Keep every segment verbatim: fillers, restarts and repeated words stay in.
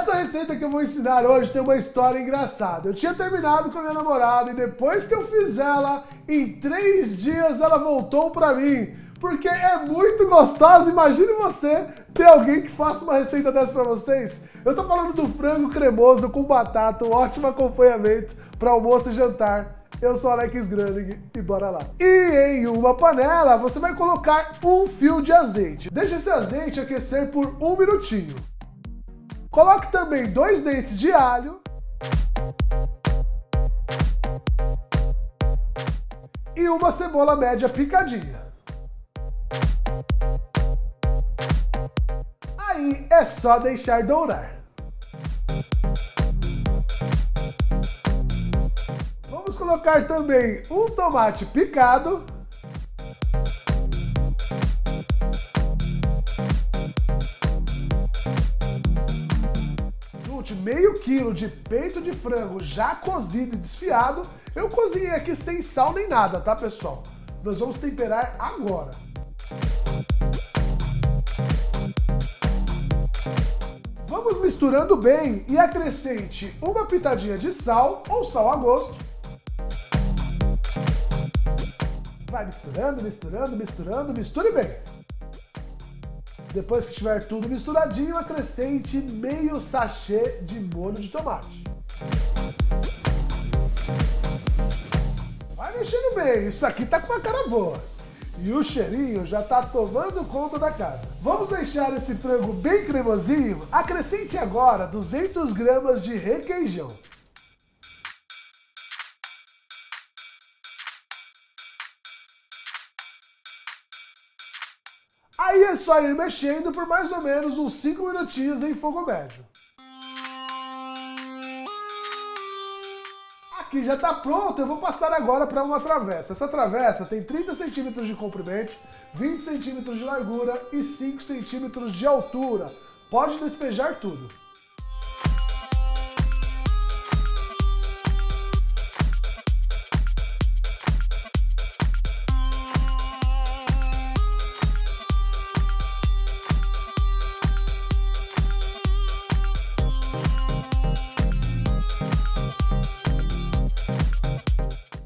Essa receita que eu vou ensinar hoje tem uma história engraçada. Eu tinha terminado com a minha namorada e depois que eu fiz ela, em três dias ela voltou pra mim. Porque é muito gostosa. Imagine você ter alguém que faça uma receita dessa pra vocês. Eu tô falando do frango cremoso com batata, um ótimo acompanhamento para almoço e jantar. Eu sou Alex Granig e bora lá. E em uma panela você vai colocar um fio de azeite. Deixa esse azeite aquecer por um minutinho. Coloque também dois dentes de alho e uma cebola média picadinha. Aí é só deixar dourar. Colocar também um tomate picado . Junte meio quilo de peito de frango já cozido e desfiado. Eu cozinhei aqui sem sal nem nada, tá, pessoal? Nós vamos temperar agora. Vamos misturando bem e acrescente uma pitadinha de sal ou sal a gosto. Vai misturando, misturando, misturando, misture bem. Depois que estiver tudo misturadinho, acrescente meio sachê de molho de tomate. Vai mexendo bem, isso aqui tá com uma cara boa. E o cheirinho já tá tomando conta da casa. Vamos deixar esse frango bem cremosinho? Acrescente agora duzentos gramas de requeijão. Aí é só ir mexendo por mais ou menos uns cinco minutinhos em fogo médio. Aqui já está pronto, eu vou passar agora para uma travessa. Essa travessa tem trinta centímetros de comprimento, vinte centímetros de largura e cinco centímetros de altura. Pode despejar tudo.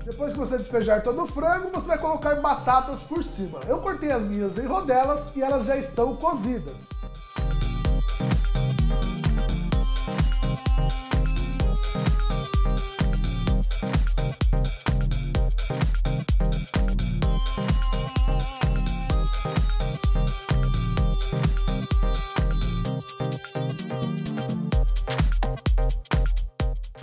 Depois que você despejar todo o frango, você vai colocar batatas por cima. Eu cortei as minhas em rodelas e elas já estão cozidas.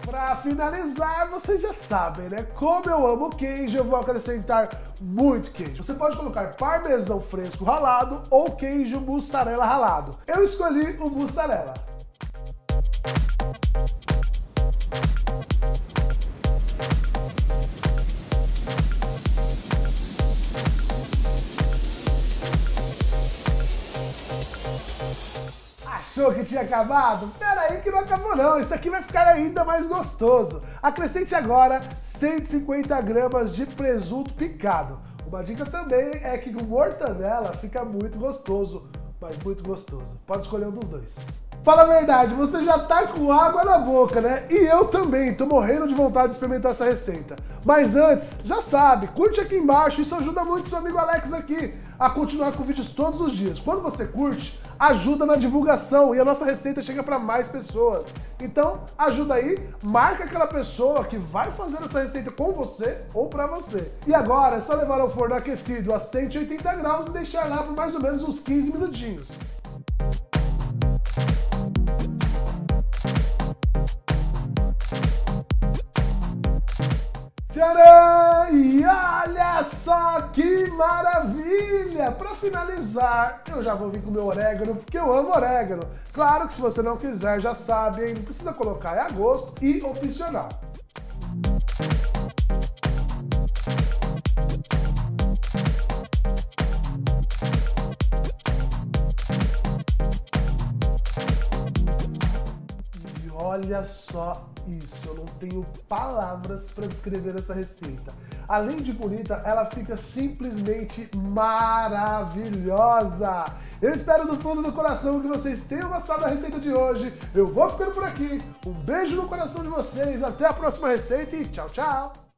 Para finalizar, vocês já sabem, né? Como eu amo queijo, eu vou acrescentar muito queijo. Você pode colocar parmesão fresco ralado ou queijo mussarela ralado. Eu escolhi o mussarela. Achou que tinha acabado? Pera aí que não acabou não, isso aqui vai ficar ainda mais gostoso. Acrescente agora cento e cinquenta gramas de presunto picado. Uma dica também é que com mortadela fica muito gostoso, mas muito gostoso. Pode escolher um dos dois. Fala a verdade, você já tá com água na boca, né? E eu também, tô morrendo de vontade de experimentar essa receita. Mas antes, já sabe, curte aqui embaixo, isso ajuda muito seu amigo Alex aqui a continuar com vídeos todos os dias. Quando você curte, ajuda na divulgação e a nossa receita chega para mais pessoas. Então, ajuda aí, marca aquela pessoa que vai fazer essa receita com você ou para você. E agora é só levar ao forno aquecido a cento e oitenta graus e deixar lá por mais ou menos uns quinze minutinhos. Tcharam! E olha só que maravilha! Para finalizar, eu já vou vir com o meu orégano, porque eu amo orégano. Claro que se você não quiser, já sabe, hein? Não precisa colocar, é a gosto e opcional. Olha só isso, eu não tenho palavras para descrever essa receita. Além de bonita, ela fica simplesmente maravilhosa. Eu espero do fundo do coração que vocês tenham gostado da receita de hoje. Eu vou ficando por aqui. Um beijo no coração de vocês. Até a próxima receita e tchau, tchau.